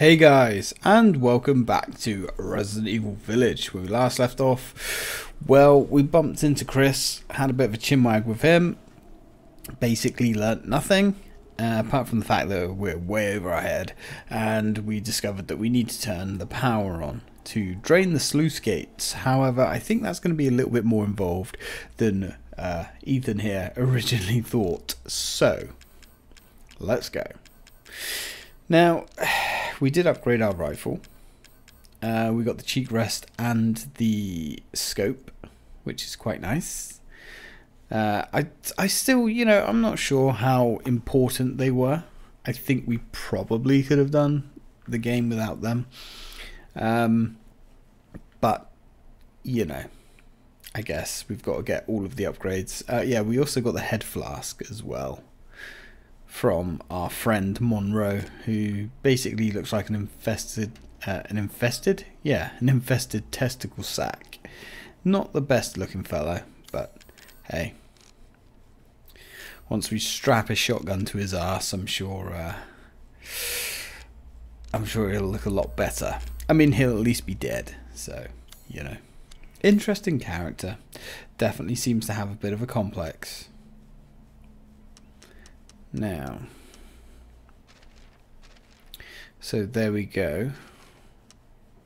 Hey guys, and welcome back to Resident Evil Village. Where we last left off, well, we bumped into Chris, had a bit of a chinwag with him, basically learnt nothing, apart from the fact that we're way over our head, and we discovered that we need to turn the power on to drain the sluice gates. However, I think that's going to be a little bit more involved than Ethan here originally thought, so let's go. Now, we did upgrade our rifle. We got the cheek rest and the scope, which is quite nice. I still, you know, I'm not sure how important they were. I think we probably could have done the game without them. But, you know, I guess we've got to get all of the upgrades. Yeah, we also got the head flask as well from our friend Monroe, who basically looks like an infested testicle sack. Not the best looking fellow, but hey, once we strap a shotgun to his arse, I'm sure he'll look a lot better. I mean, he'll at least be dead, so, you know, interesting character. Definitely seems to have a bit of a complex. Now, so there we go.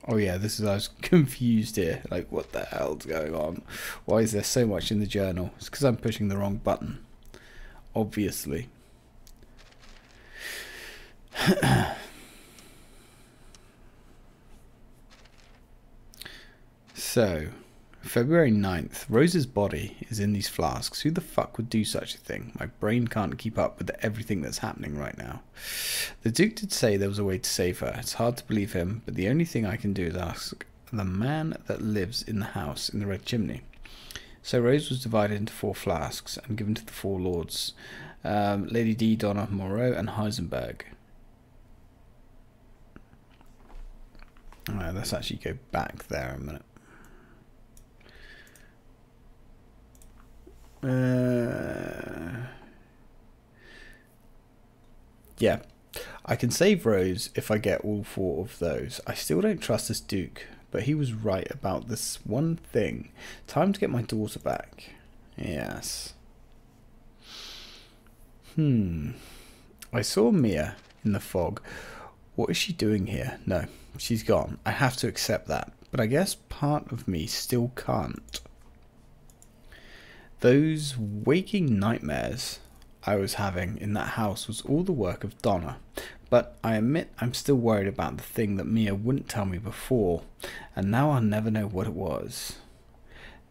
Oh yeah, this is, I was confused here, like what the hell's going on? Why is there so much in the journal? It's because I'm pushing the wrong button, obviously. So, February 9th. Rose's body is in these flasks. Who the fuck would do such a thing? My brain can't keep up with everything that's happening right now. The Duke did say there was a way to save her. It's hard to believe him, but the only thing I can do is ask the man that lives in the house in the red chimney. So Rose was divided into 4 flasks and given to the 4 lords. Lady D, Donna Moreau and Heisenberg. Alright, let's actually go back there a minute. Yeah, I can save Rose if I get all 4 of those. I still don't trust this Duke, but he was right about this one thing. Time to get my daughter back. Yes. I saw Mia in the fog. What is she doing here? No, she's gone. I have to accept that, but I guess part of me still can't. Those waking nightmares I was having in that house was all the work of Donna, but I admit I'm still worried about the thing that Mia wouldn't tell me before, and now I'll never know what it was.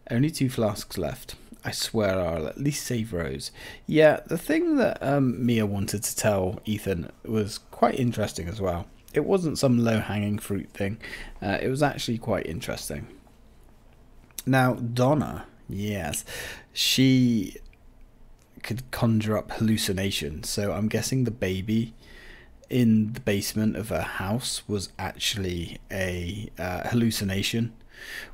Only 2 flasks left. I swear I'll at least save Rose. Yeah, the thing that Mia wanted to tell Ethan was quite interesting as well. It wasn't some low-hanging fruit thing. It was actually quite interesting. Now, Donna... yes, she could conjure up hallucinations, so I'm guessing the baby in the basement of her house was actually a hallucination,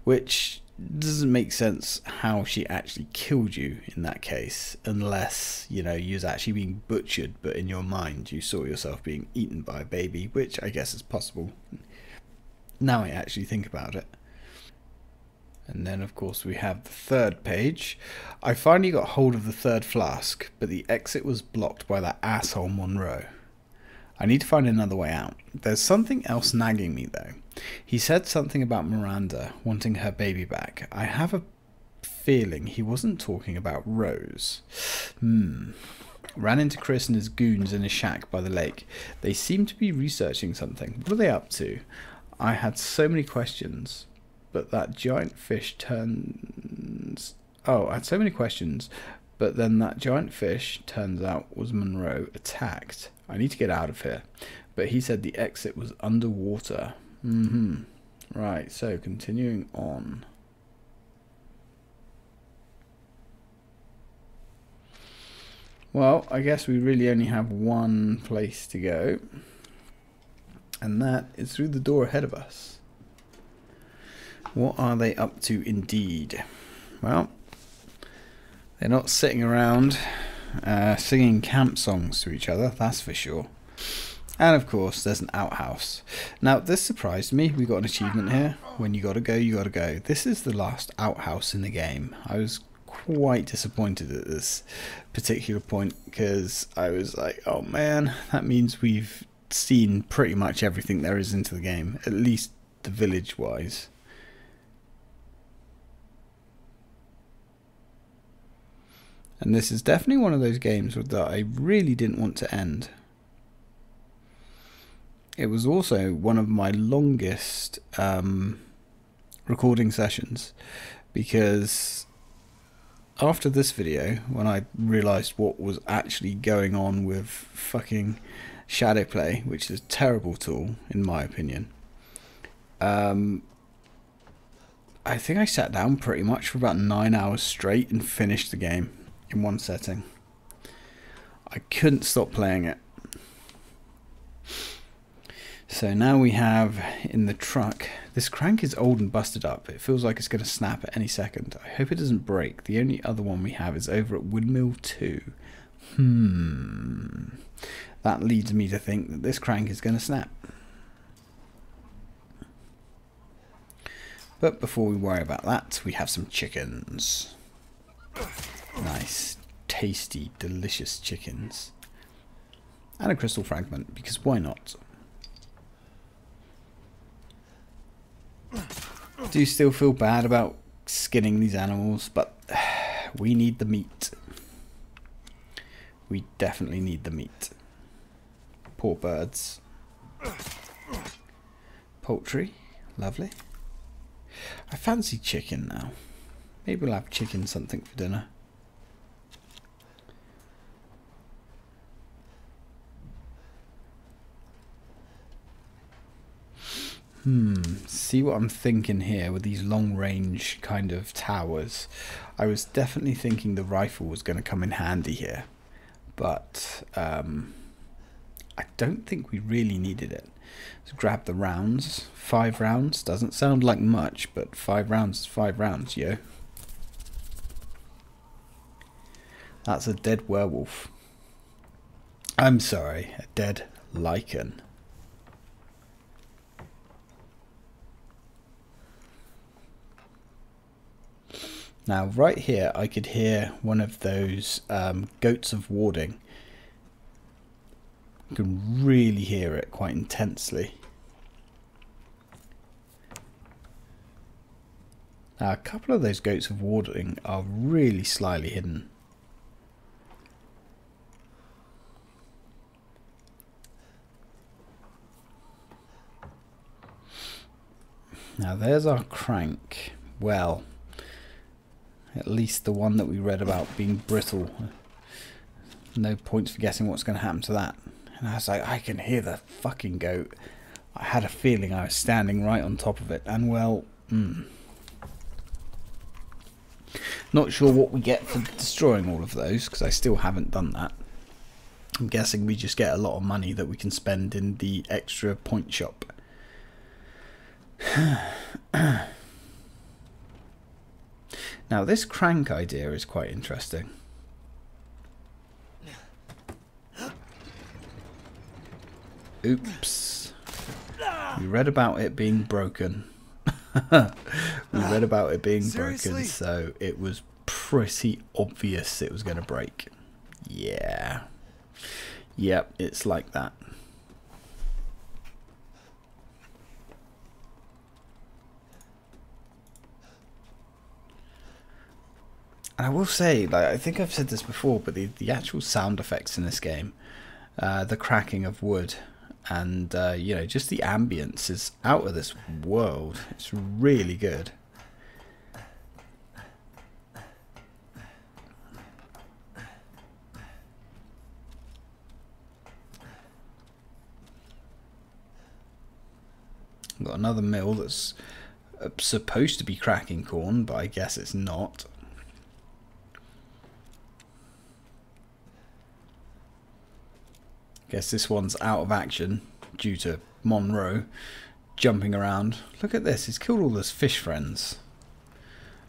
which doesn't make sense how she actually killed you in that case, unless, you know, you was actually being butchered, but in your mind you saw yourself being eaten by a baby, which I guess is possible now I actually think about it. And then, of course, we have the 3rd page. I finally got hold of the 3rd flask, but the exit was blocked by that asshole Monroe. I need to find another way out. There's something else nagging me, though. He said something about Miranda wanting her baby back. I have a feeling he wasn't talking about Rose. Ran into Chris and his goons in a shack by the lake. They seem to be researching something. What are they up to? I had so many questions. But that giant fish turns... oh, I had so many questions. But then that giant fish, turns out, was Monroe attacked. I need to get out of here. But he said the exit was underwater. Right, so continuing on. Well, I guess we really only have one place to go. And that is through the door ahead of us. What are they up to indeed? Well, they're not sitting around singing camp songs to each other, that's for sure. And of course, there's an outhouse. Now, this surprised me. We got an achievement here. When you gotta go, you gotta go. This is the last outhouse in the game. I was quite disappointed at this particular point because I was like, oh man, that means we've seen pretty much everything there is into the game, at least the village wise. And this is definitely one of those games that I really didn't want to end. It was also one of my longest recording sessions, because after this video, when I realised what was actually going on with fucking Shadowplay, which is a terrible tool in my opinion, I think I sat down pretty much for about 9 hours straight and finished the game in one setting. I couldn't stop playing it. So now we have in the truck, this crank is old and busted up. It feels like it's going to snap at any second. I hope it doesn't break. The only other one we have is over at Woodmill 2. That leads me to think that this crank is going to snap. But before we worry about that, we have some chickens. Nice, tasty, delicious chickens. And a crystal fragment, because why not? I do still feel bad about skinning these animals, but we need the meat. We definitely need the meat. Poor birds. Poultry, lovely. I fancy chicken now. Maybe we'll have chicken something for dinner. See what I'm thinking here with these long-range kind of towers. I was definitely thinking the rifle was going to come in handy here, but I don't think we really needed it. Let's grab the rounds. 5 rounds doesn't sound like much, but 5 rounds is 5 rounds, yo. That's a dead werewolf. I'm sorry, a dead lichen. Now, right here, I could hear one of those goats of warding. You can really hear it quite intensely. Now, a couple of those goats of warding are really slyly hidden. Now, there's our crank. Well, at least the one that we read about being brittle. No points for guessing what's going to happen to that. And I was like, I can hear the fucking goat. I had a feeling I was standing right on top of it. And well, not sure what we get for destroying all of those, because I still haven't done that. I'm guessing we just get a lot of money that we can spend in the extra point shop. Now, this crank idea is quite interesting. Oops. We read about it being broken. Seriously? Broken, so it was pretty obvious it was going to break. Yeah. Yep, it's like that. And I will say, like, I think I've said this before, but the actual sound effects in this game, the cracking of wood, and you know, just the ambience is out of this world. It's really good. Got another mill that's supposed to be cracking corn, but I guess it's not. Guess this one's out of action due to Monroe jumping around. Look at this, he's killed all his fish friends.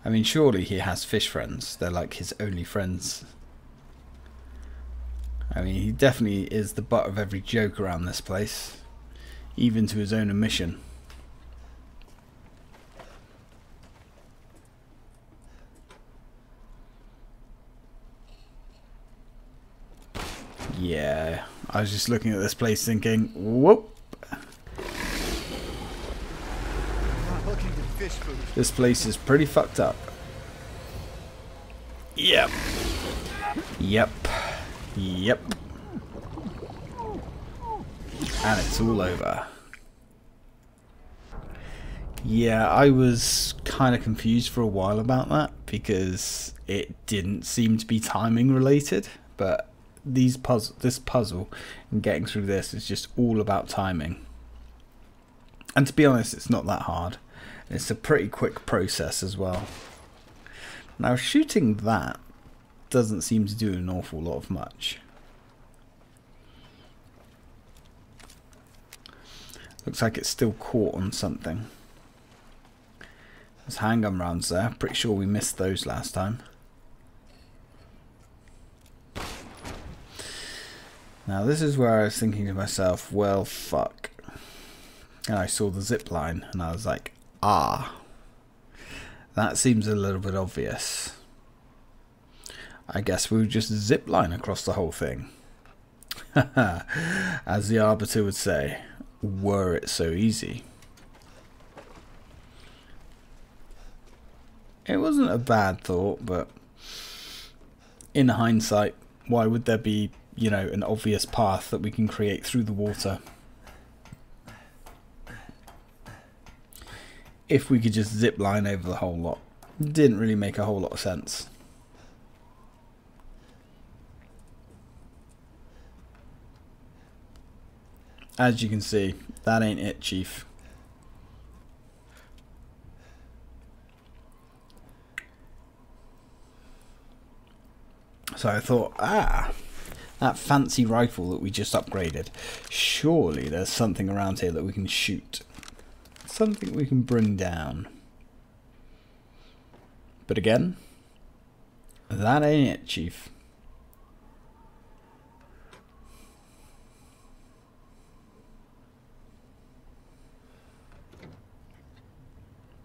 I mean, surely he has fish friends. They're like his only friends. I mean, he definitely is the butt of every joke around this place, even to his own admission. Yeah, I was just looking at this place thinking, whoop. This place is pretty fucked up. Yep. Yep. Yep. And it's all over. Yeah, I was kind of confused for a while about that because it didn't seem to be timing related, but this puzzle and getting through this is just all about timing. And to be honest, it's not that hard. It's a pretty quick process as well. Now, shooting that doesn't seem to do an awful lot of much. Looks like it's still caught on something. There's handgun rounds there. Pretty sure we missed those last time. Now, this is where I was thinking to myself, well, fuck. And I saw the zip line and I was like, ah, that seems a little bit obvious. I guess we'll just zip line across the whole thing. As the Arbiter would say, were it so easy. It wasn't a bad thought, but in hindsight, why would there be, you know, an obvious path that we can create through the water? If we could just zip line over the whole lot. Didn't really make a whole lot of sense. As you can see, that ain't it, Chief. So I thought, ah, that fancy rifle that we just upgraded. Surely there's something around here that we can shoot. Something we can bring down. But again, that ain't it, Chief.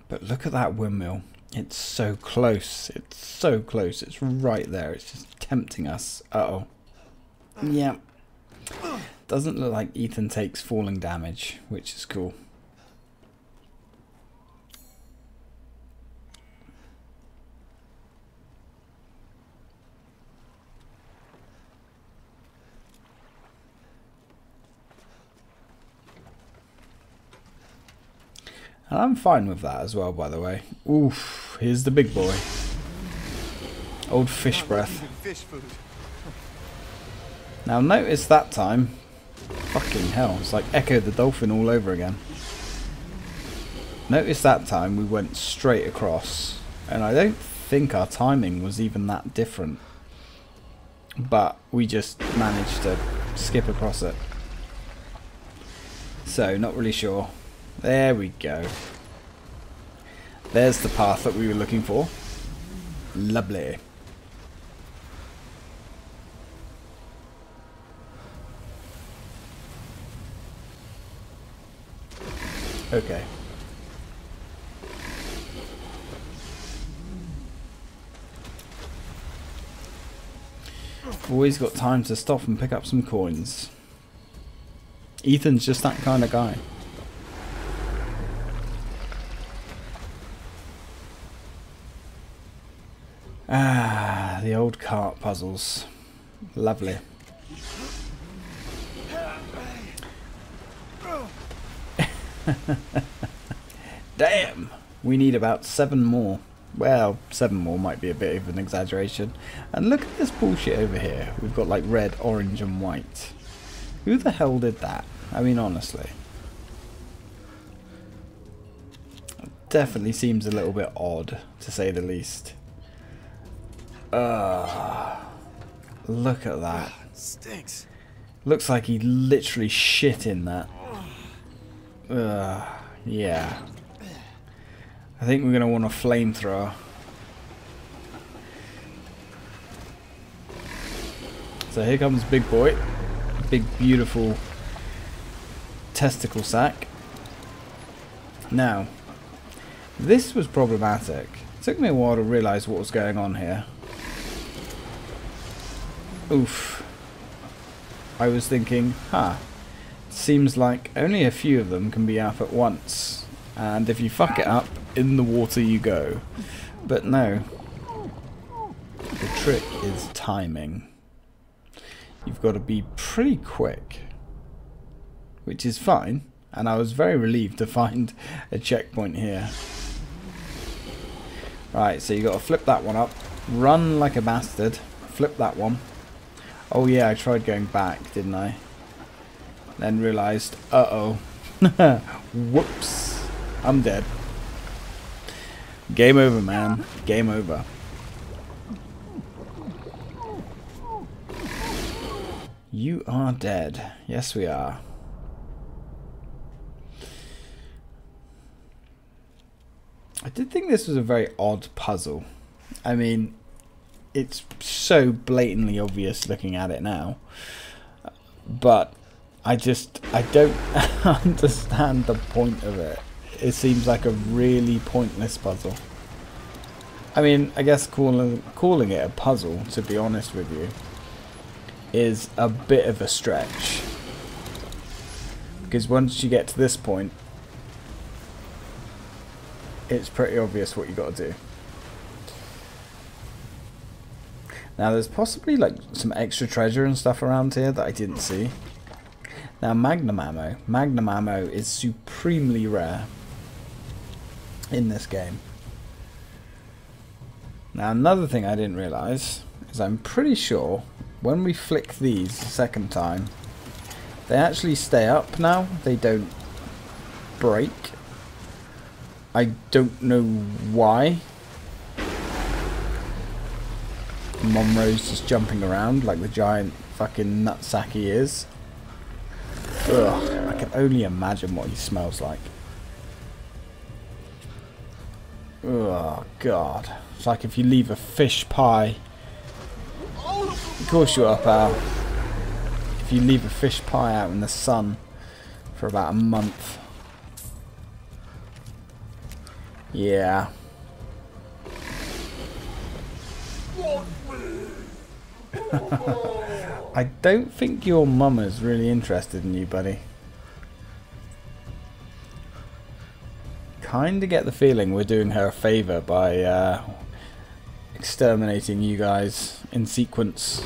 But look at that windmill. It's so close. It's so close. It's right there. It's just tempting us. Uh-oh. Yeah. Doesn't look like Ethan takes falling damage, which is cool. And I'm fine with that as well, by the way. Oof, here's the big boy. Old fish breath. Now notice that time. Fucking hell, it's like Echo the Dolphin all over again. Notice that time we went straight across. And I don't think our timing was even that different. But we just managed to skip across it. So, not really sure. There we go. There's the path that we were looking for. Lovely. Okay. Always got time to stop and pick up some coins. Ethan's just that kind of guy. Ah, the old cart puzzles. Lovely. Damn! We need about 7 more. Well, 7 more might be a bit of an exaggeration. And look at this bullshit over here. We've got like red, orange and white. Who the hell did that? I mean, honestly. It definitely seems a little bit odd, to say the least. Look at that. Stinks. Looks like he literally shit in that. Yeah. I think we're going to want a flamethrower. So here comes big boy. Big beautiful testicle sack. Now, this was problematic. It took me a while to realise what was going on here. Oof. I was thinking, seems like only a few of them can be up at once. And if you fuck it up, in the water you go. But no. The trick is timing. You've got to be pretty quick. Which is fine. And I was very relieved to find a checkpoint here. Right, so you got to flip that one up. Run like a bastard. Flip that one. Oh yeah, I tried going back, didn't I? Then realised, whoops, I'm dead. Game over, man. Game over. You are dead. Yes, we are. I did think this was a very odd puzzle. I mean, it's so blatantly obvious looking at it now. But I don't understand the point of it. It seems like a really pointless puzzle. I mean, I guess calling it a puzzle, to be honest with you, is a bit of a stretch. Because once you get to this point, it's pretty obvious what you got to do. Now there's possibly like some extra treasure and stuff around here that I didn't see. Now magnum ammo. Magnum ammo is supremely rare in this game. Now another thing I didn't realise is I'm pretty sure when we flick these the second time, they actually stay up now. They don't break. I don't know why. Monroe's just jumping around like the giant fucking nutsack he is. Ugh, I can only imagine what he smells like. Oh god. It's like if you leave a fish pie. Of course you are, pal. If you leave a fish pie out in the sun for about a month. Yeah. I don't think your mama's really interested in you, buddy. Kinda get the feeling we're doing her a favour by exterminating you guys in sequence.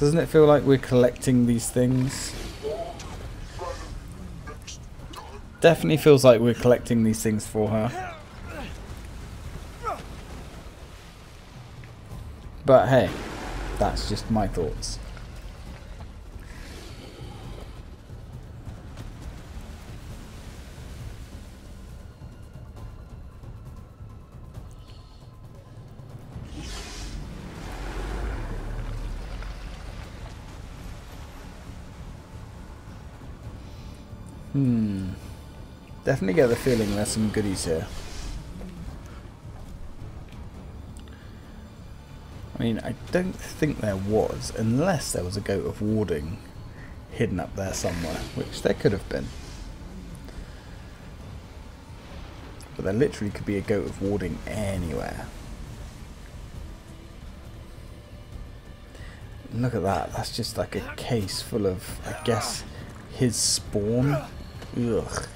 Doesn't it feel like we're collecting these things? Definitely feels like we're collecting these things for her. But hey, that's just my thoughts. Definitely get the feeling there's some goodies here. I mean, I don't think there was, unless there was a goat of warding hidden up there somewhere, which there could have been. But there literally could be a goat of warding anywhere. Look at that, that's just like a case full of, I guess, his spawn. Ugh.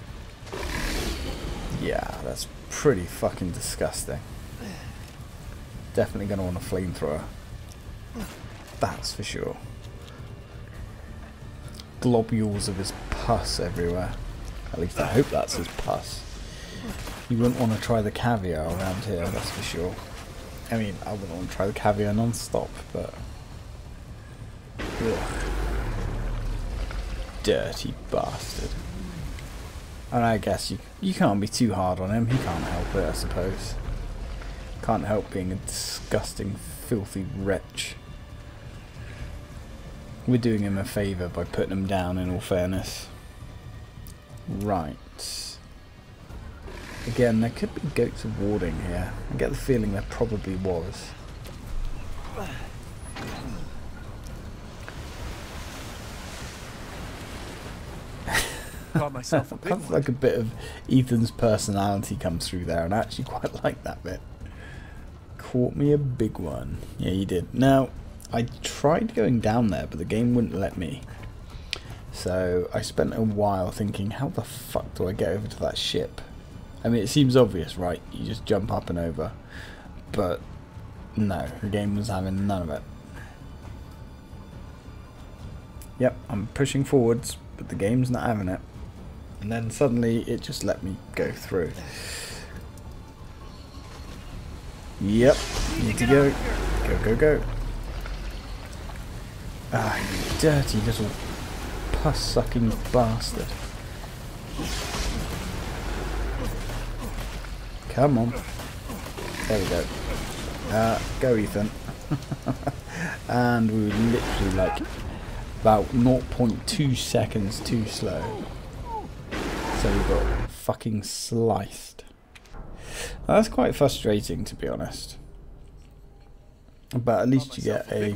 Yeah, that's pretty fucking disgusting. Definitely going to want a flamethrower. That's for sure. Globules of his pus everywhere. At least I hope that's his pus. You wouldn't want to try the caviar around here, that's for sure. I mean, I wouldn't want to try the caviar non-stop, but... Ugh. Dirty bastard. And I guess you can't be too hard on him. He can't help it, I suppose. Can't help being a disgusting, filthy wretch. We're doing him a favour by putting him down, in all fairness. Right. Again, there could be goats of warding here. I get the feeling there probably was. Got myself a big That's one. Like a bit of Ethan's personality comes through there, and I actually quite like that bit. Caught me a big one. Yeah, you did. Now, I tried going down there, but the game wouldn't let me. So I spent a while thinking, how the fuck do I get over to that ship? I mean, it seems obvious, right? You just jump up and over. But no, the game was having none of it. Yep, I'm pushing forwards, but the game's not having it. And then suddenly it just let me go through. Yep, need to go. Go, go, go. Ah, you dirty little puss-sucking bastard. Come on. There we go. Go, Ethan. And we were literally like about 0.2 seconds too slow. So we got fucking sliced. Now, that's quite frustrating, to be honest. But at least you get a,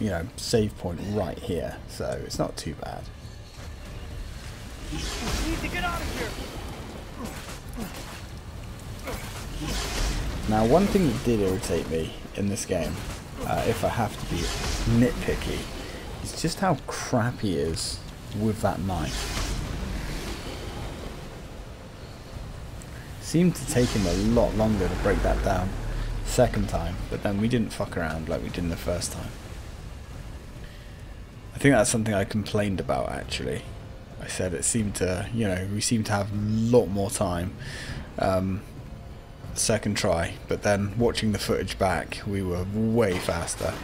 you know, save point right here, so it's not too bad. We need to get out of here. Now, one thing that did irritate me in this game, if I have to be nitpicky, is just how crap he is with that knife. Seemed to take him a lot longer to break that down the second time, but then we didn't fuck around like we did in the first time. I think that's something I complained about, actually. I said it seemed to, you know, we seemed to have a lot more time second try, but then watching the footage back, we were way faster.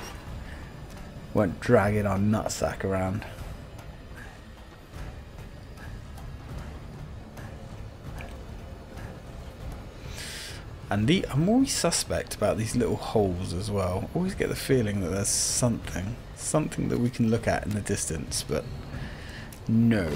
Weren't dragging our nutsack around. And I'm always suspect about these little holes as well. Always get the feeling that there's something that we can look at in the distance, but no.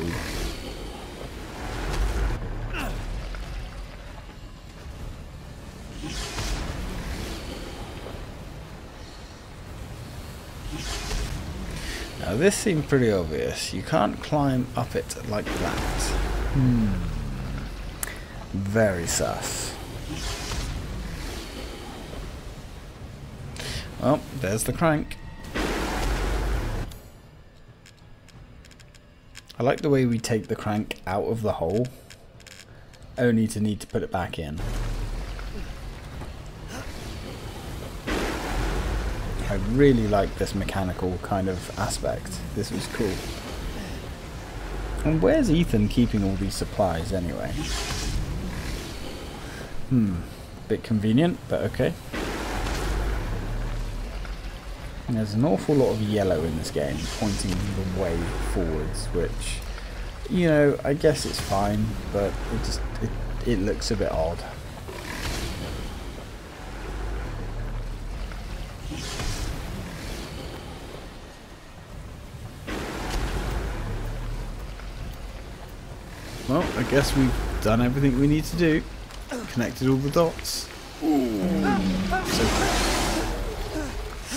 Now this seemed pretty obvious. You can't climb up it like that. Very sus. Oh, there's the crank. I like the way we take the crank out of the hole, only to need to put it back in. I really like this mechanical kind of aspect. This was cool. And where's Ethan keeping all these supplies anyway? Bit convenient, but okay. There's an awful lot of yellow in this game, pointing the way forwards, which, you know, I guess it's fine, but it just, it looks a bit odd. Well, I guess we've done everything we need to do. Connected all the dots.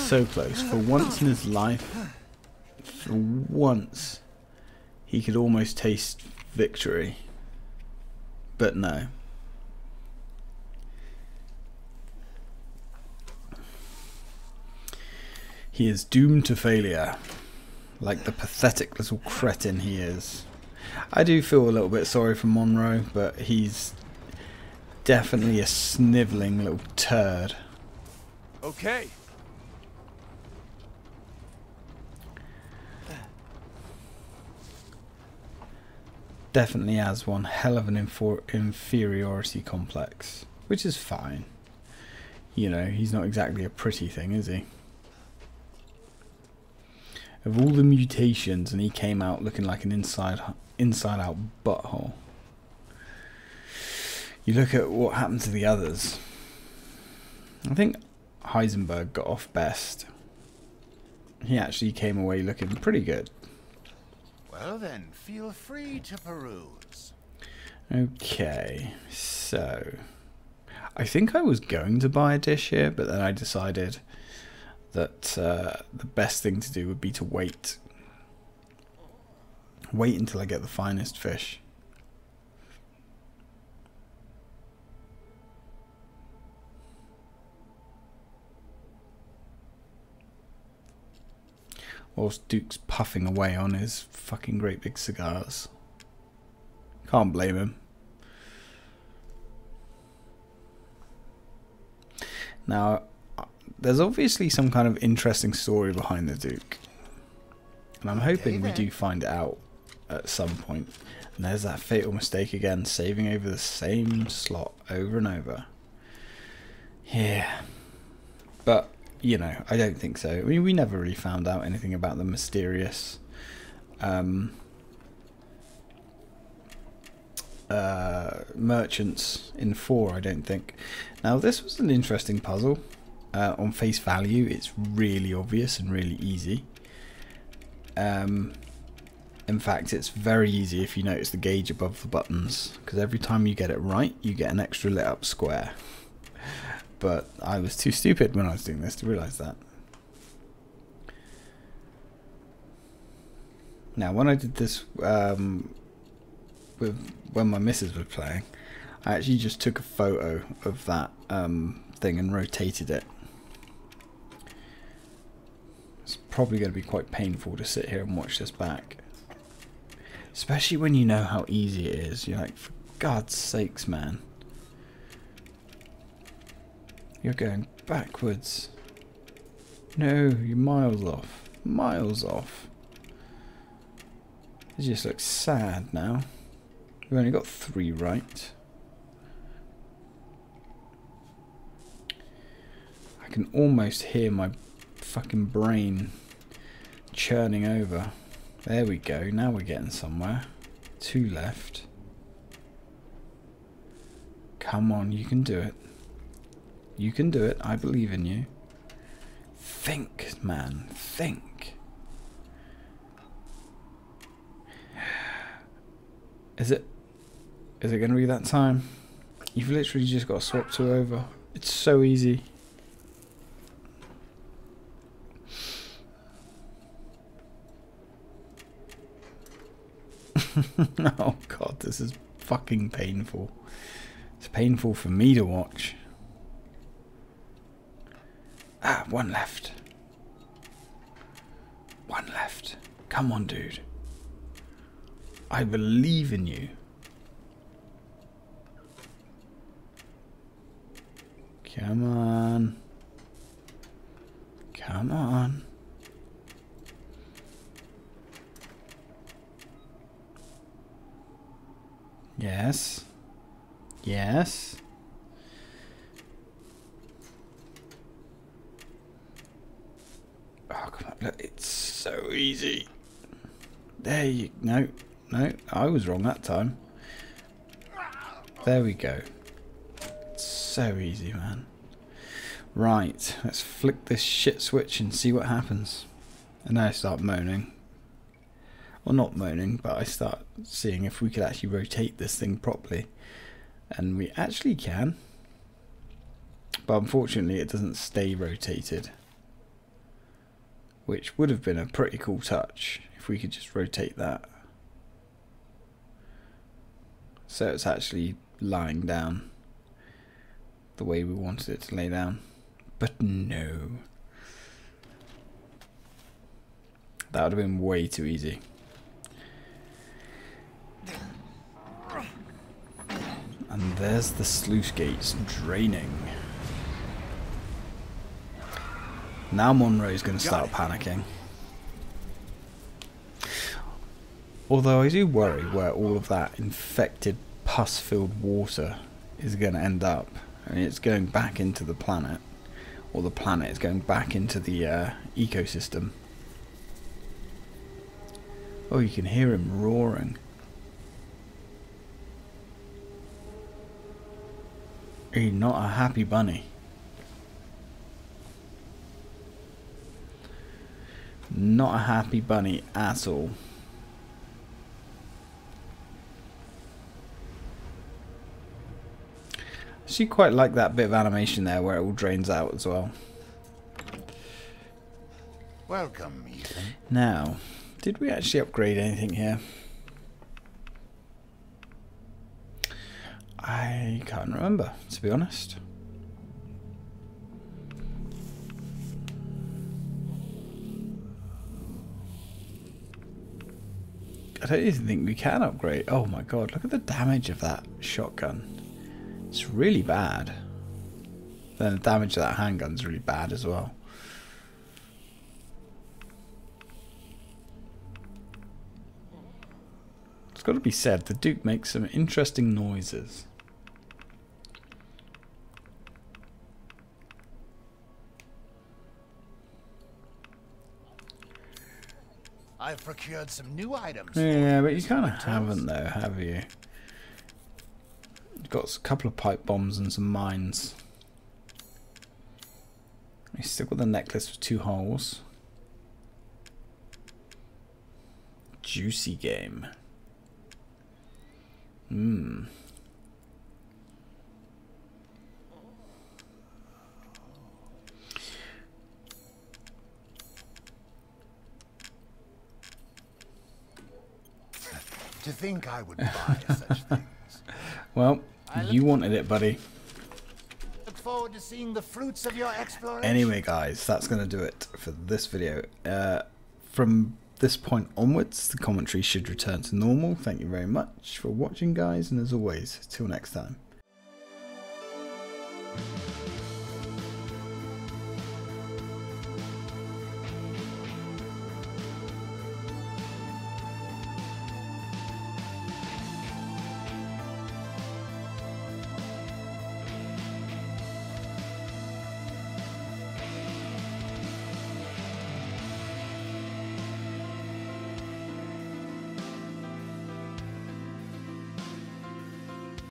So close. For once in his life, for once, he could almost taste victory. But no. He is doomed to failure, like the pathetic little cretin he is. I do feel a little bit sorry for Monroe, but he's definitely a snivelling little turd. Okay. Definitely has one hell of an inferiority complex, which is fine. You know, he's not exactly a pretty thing, is he? Of all the mutations, and he came out looking like an inside out butthole. You look at what happened to the others. I think Heisenberg got off best. He actually came away looking pretty good. Well then, feel free to peruse. Okay, so I think I was going to buy a dish here, but then I decided that the best thing to do would be to wait. Wait until I get the finest fish. Whilst Duke's puffing away on his fucking great big cigars. Can't blame him. Now, there's obviously some kind of interesting story behind the Duke. And I'm hoping we do find it out at some point. And there's that fatal mistake again, saving over the same slot over and over. Yeah. But, you know, I don't think so. I mean, we never really found out anything about the mysterious merchants in 4, I don't think. Now, this was an interesting puzzle. On face value, it's really obvious and really easy. In fact, it's very easy if you notice the gauge above the buttons, because every time you get it right, you get an extra lit up square. But I was too stupid when I was doing this to realise that. Now, when I did this, when my missus was playing, I actually just took a photo of that thing and rotated it. It's probably going to be quite painful to sit here and watch this back. Especially when you know how easy it is. You're like, for God's sakes, man. You're going backwards. No, you're miles off. Miles off. It just looks sad now. We've only got 3 right. I can almost hear my fucking brain churning over. There we go, now we're getting somewhere. 2 left. Come on, you can do it. You can do it, I believe in you. Think, man, think. Is it gonna be that time? You've literally just got to swap 2 over. It's so easy. Oh God, this is fucking painful. It's painful for me to watch. Ah, 1 left. 1 left. Come on, dude. I believe in you. Come on. Come on. Yes. Yes. Oh, come on. Look, it's so easy. There you... No. No. I was wrong that time. There we go. It's so easy, man. Right. Let's flick this shit switch and see what happens. And now I start moaning. Well, not moaning, but I start seeing if we could actually rotate this thing properly. And we actually can. But unfortunately, it doesn't stay rotated. Which would have been a pretty cool touch if we could just rotate that. So it's actually lying down the way we wanted it to lay down. But no. That would have been way too easy. And there's the sluice gates draining. Now Monroe's going to start panicking. Although I do worry where all of that infected pus-filled water is going to end up. I mean, it's going back into the planet. Or the planet is going back into the ecosystem. Oh, you can hear him roaring. He's not a happy bunny. Not a happy bunny at all. I actually quite like that bit of animation there where it all drains out as well. Welcome, Ethan. Now, did we actually upgrade anything here? I can't remember, to be honest. I don't even think we can upgrade. Oh my god, look at the damage of that shotgun. It's really bad. Then the damage of that handgun's really bad as well. It's got to be said, the Duke makes some interesting noises. I've procured some new items. Yeah, but you kind of haven't though, have you? You've got a couple of pipe bombs and some mines. You still got the necklace with 2 holes. Juicy game. Hmm. To think I would buy such things. Well, you wanted it, buddy. Look forward to seeing the fruits of your exploration. Anyway, guys, that's going to do it for this video. From this point onwards, the commentary should return to normal. Thank you very much for watching, guys, and as always, till next time.